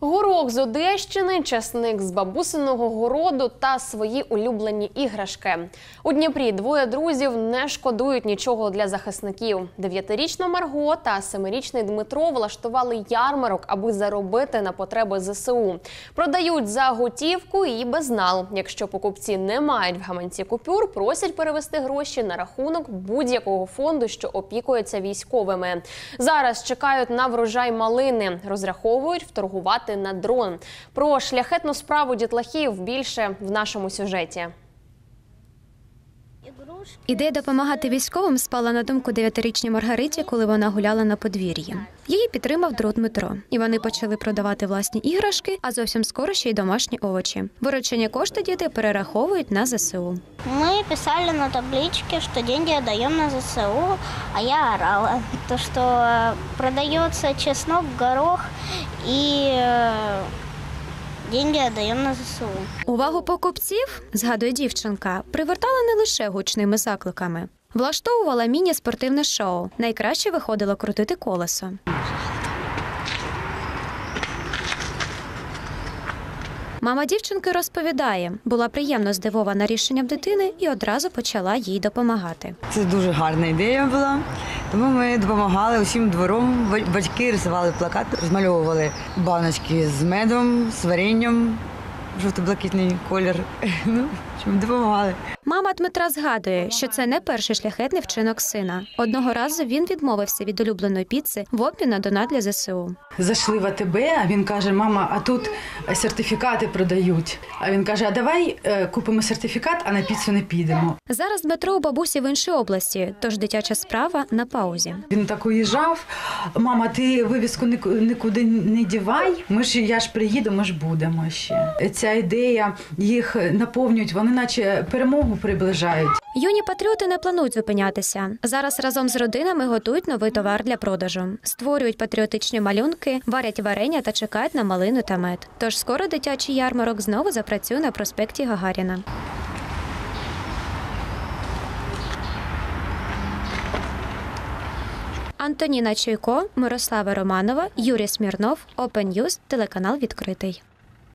Горох з Одещини, часник з бабусиного городу та свої улюблені іграшки. У Дніпрі двоє друзів не шкодують нічого для захисників. 9-річна Марго та 7-річний Дмитро влаштували ярмарок, аби заробити на потреби ЗСУ. Продають за готівку і безнал. Якщо покупці не мають в гаманці купюр, просять перевести гроші на рахунок будь-якого фонду, що опікується військовими. Зараз чекають на врожай малини. Розраховують вторгувати на дрон. Про шляхетну справу дітлахів більше в нашому сюжеті. Ідея допомагати військовим спала на думку 9-річній Маргариті, коли вона гуляла на подвір'ї. Її підтримав друг Дмитро. І вони почали продавати власні іграшки, а зовсім скоро ще й домашні овочі. Виручені кошти діти перераховують на ЗСУ. Ми писали на табличці, що гроші даємо на ЗСУ, а я орала. То, що продається чеснок, горох і... деньги віддаємо на ЗСУ. Увагу покупців, згадує дівчинка, привертала не лише гучними закликами. Влаштовувала міні-спортивне шоу. Найкраще виходило крутити колесо. Мама дівчинки розповідає, була приємно здивована рішенням дитини і одразу почала їй допомагати. Це дуже гарна ідея була. Тому ми допомагали усім двором. Батьки рисували плакат, розмальовували баночки з медом, з варенням, жовто-блакитний колір. Ну, чим допомагали. Мама Дмитра згадує, що це не перший шляхетний вчинок сина. Одного разу він відмовився від улюбленої піци в обмін на донат для ЗСУ. Зайшли в АТБ, а він каже: мама, а тут сертифікати продають. А він каже: а давай купимо сертифікат, а на піцу не підемо. Зараз Дмитро у бабусі в іншій області, тож дитяча справа на паузі. Він так уїжджав: мама, ти вивіску нікуди не дівай, я ж приїду, ми ж будемо ще. Ця ідея їх наповнюють, вони наче перемогу приближають. Юні патріоти не планують зупинятися. Зараз разом з родинами готують новий товар для продажу. Створюють патріотичні малюнки, варять варення та чекають на малину та мед. Тож скоро дитячий ярмарок знову запрацює на проспекті Гагаріна. Антоніна Чуйко, Мирослава Романова, Юрій Смірнов, OpenNews, телеканал «Відкритий».